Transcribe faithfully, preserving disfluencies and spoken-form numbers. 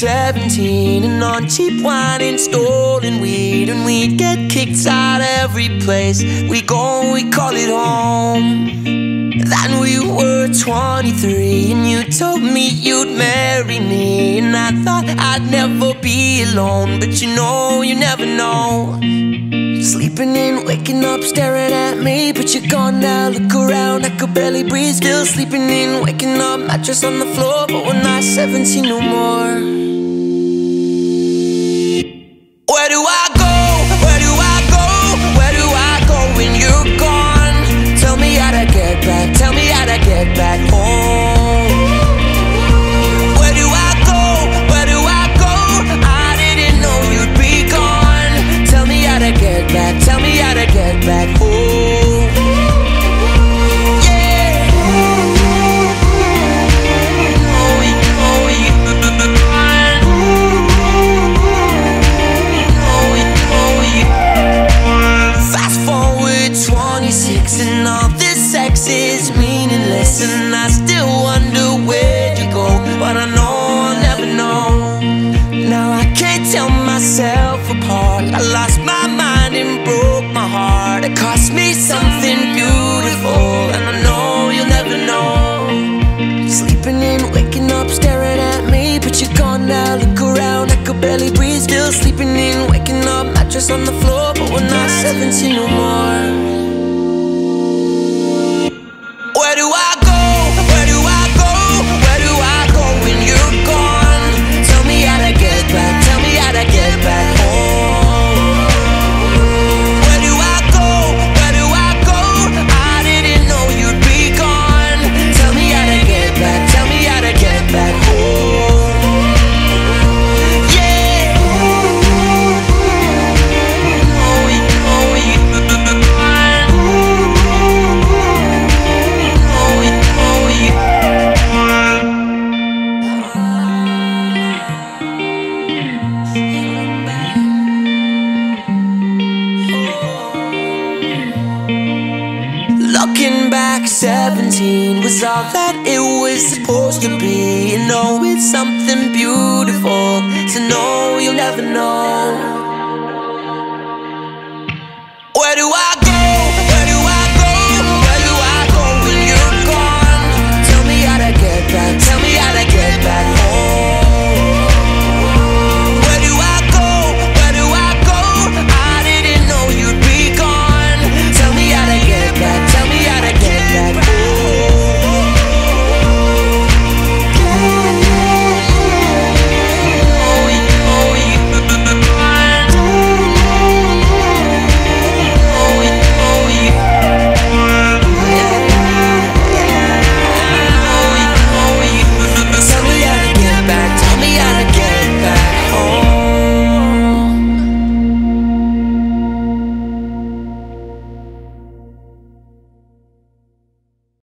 seventeen and on cheap wine and stolen weed, and we'd get kicked out every place we go, we call it home. Then we were twenty-three and you told me you'd marry me, and I thought I'd never be alone, but you know, you never know. Sleeping in, waking up, staring at me, but you're gone now, look around, I could barely breathe. Still sleeping in, waking up, mattress on the floor, but we're not seventeen no more. Where do I go? Where do I go? Where do I go when you're gone? Tell me how to get back, tell me how to get back home. Where do I go? Where do I go? I didn't know you'd be gone. Tell me how to get back, tell me how to get back home. And all this sex is meaningless, and I still wonder where'd you go, but I know I'll never know. Now I can't tell myself apart, I lost my mind and broke my heart. It cost me something beautiful, and I know you'll never know. Sleeping in, waking up, staring at me, but you're gone now, look around, I could barely breathe. Still sleeping in, waking up, mattress on the floor, but we're not seventeen no more. Where do I go? Where do I go? Where do I go when you're gone? Tell me how to get back, tell me how to get back home. Where do I go? Where do I go? I didn't know you'd be gone. Tell me how to get back, tell me how to get back home. Seventeen was all that it was supposed to be. You know it's something beautiful to know you'll never know. Where do I